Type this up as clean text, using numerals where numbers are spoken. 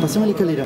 Pasemos la escalera.